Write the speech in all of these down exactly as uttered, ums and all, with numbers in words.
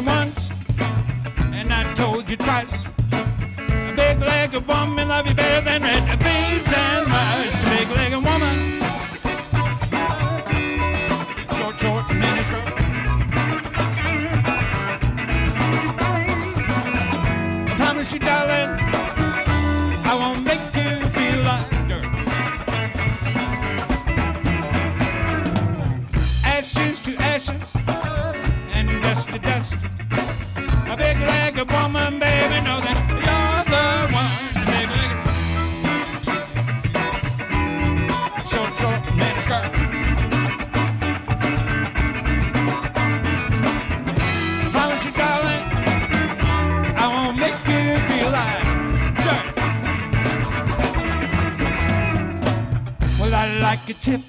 you once, and I told you twice. A big-legged woman love you better than red beans and rice. A big-legged woman, short, short, mini skirt. I promise you, darling, I won't make you feel like dirt. Ashes to ashes. A big-legged woman, baby, know that you're the one. Big-legged, short, short, mini skirt. Promise you, darling, I won't make you feel like dirt. Well, I like your tip,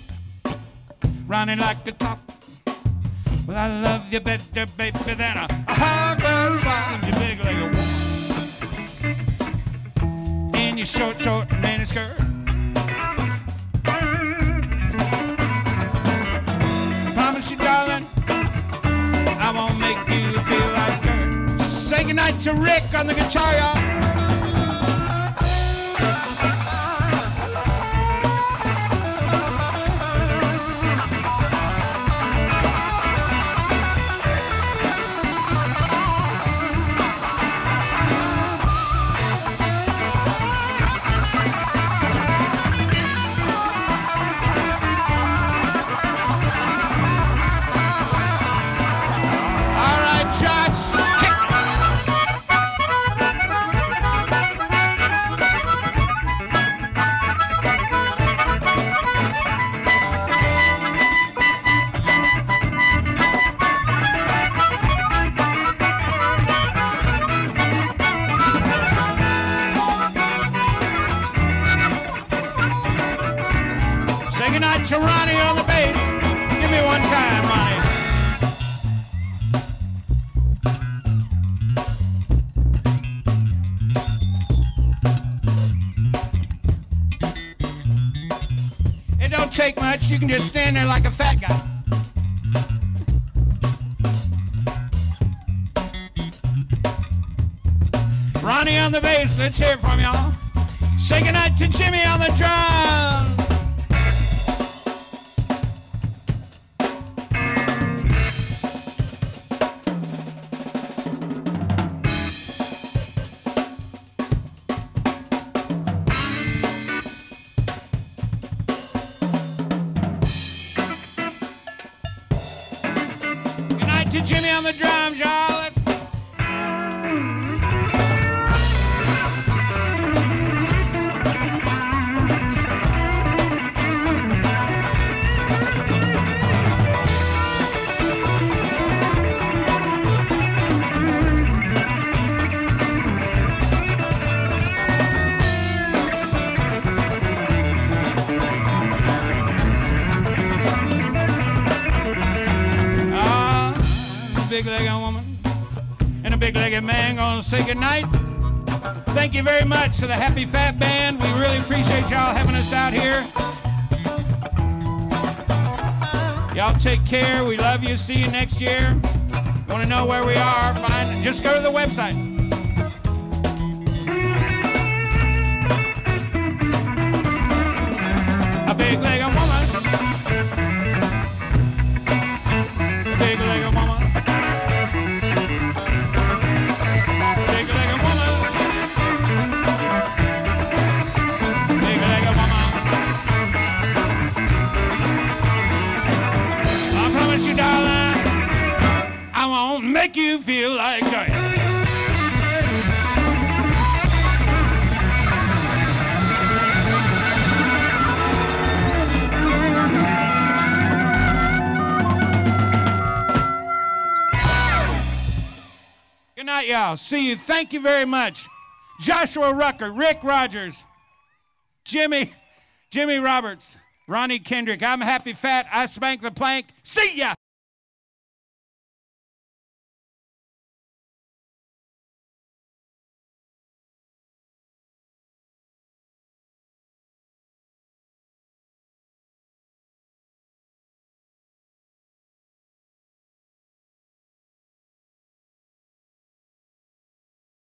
Ronnie like the top. Well, I love you better, baby, than a, a hog or a you big like a woman. In your short, short mini skirt. I promise you, darling, I won't make you feel like dirt. Say goodnight to Rick on the guitar, y'all. You can just stand there like a fat guy. Ronnie on the bass, let's hear it from y'all. Say goodnight to Jimmy on the drums. Man, gonna say goodnight. Thank you very much to the Happy Fat Band. We really appreciate y'all having us out here. Y'all take care. We love you. See you next year. Want to know where we are? Find. Just go to the website. A big-legged woman. A big-legged woman. Make you feel like I Good night, y'all. See you. Thank you very much. Joshua Rucker, Rick Rogers, Jimmy, Jimmy Roberts, Ronnie Kendrick. I'm Happy Fat. I spank the plank. See ya.